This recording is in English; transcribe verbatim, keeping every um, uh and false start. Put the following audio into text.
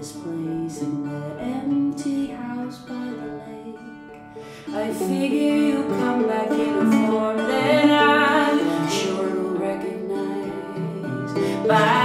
this place in that empty house by the lake. I figure you'll come back in a form that I'm sure you'll recognize. Bye.